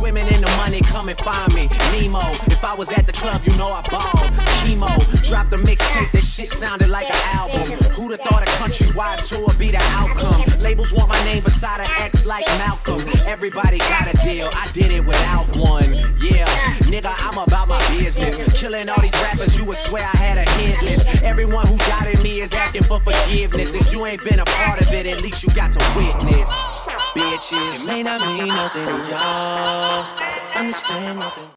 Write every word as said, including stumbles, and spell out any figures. swimming in the money, come and find me. Nemo, if I was at the club, you know I balled. Chemo, drop the mixtape, that shit sounded like an album. Who'da thought a countrywide tour be the outcome? Labels want my name beside an X like Malcolm. Everybody got a deal, I did it without one. Yeah, nigga, I'm about my business. Killing all these rappers, you would swear I had a hit list. Everyone who doubted me is asking for forgiveness. If you ain't been a part of it, at least you got to witness. Bitches, it may not mean nothing to y'all, understand nothing.